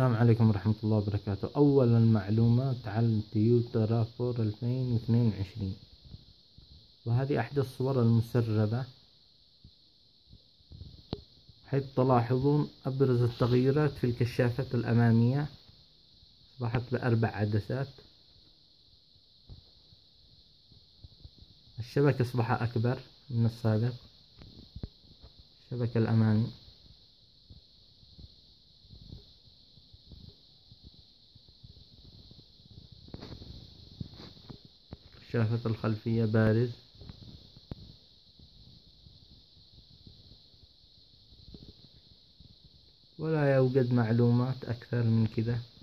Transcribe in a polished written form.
السلام عليكم ورحمة الله وبركاته. أولا معلومات عن تويوتا راف فور 2022، وهذه أحد الصور المسربة، حيث تلاحظون أبرز التغييرات في الكشافات الأمامية. أصبحت ب4 عدسات، الشبك أصبح أكبر من السابق، الشبك الأمامي. الكشافة الخلفية بارز، ولا يوجد معلومات أكثر من كده.